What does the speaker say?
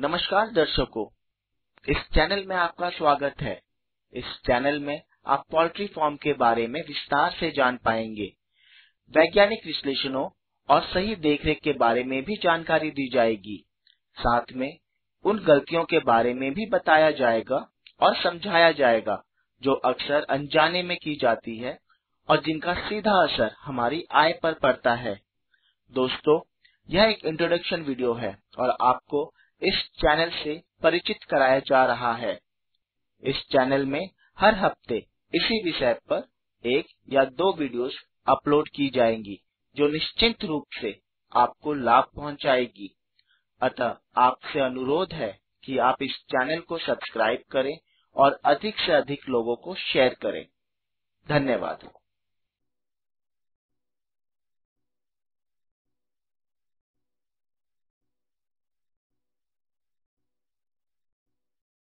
नमस्कार दर्शकों, इस चैनल में आपका स्वागत है। इस चैनल में आप पोल्ट्री फार्म के बारे में विस्तार से जान पाएंगे। वैज्ञानिक विश्लेषणों और सही देखरेख के बारे में भी जानकारी दी जाएगी। साथ में उन गलतियों के बारे में भी बताया जाएगा और समझाया जाएगा जो अक्सर अनजाने में की जाती है और जिनका सीधा असर हमारी आय पर पड़ता है। दोस्तों, यह एक इंट्रोडक्शन वीडियो है और आपको इस चैनल से परिचित कराया जा रहा है। इस चैनल में हर हफ्ते इसी विषय पर 1 या 2 वीडियोस अपलोड की जाएंगी जो निश्चित रूप से आपको लाभ पहुंचाएगी। अतः आपसे अनुरोध है कि आप इस चैनल को सब्सक्राइब करें और अधिक से अधिक लोगों को शेयर करें। धन्यवाद।